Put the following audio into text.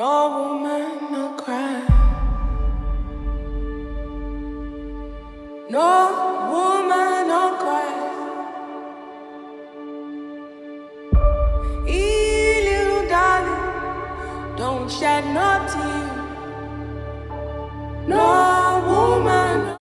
No woman, no crime. No woman, no crime. Eee, little darling, don't shed no tears. No.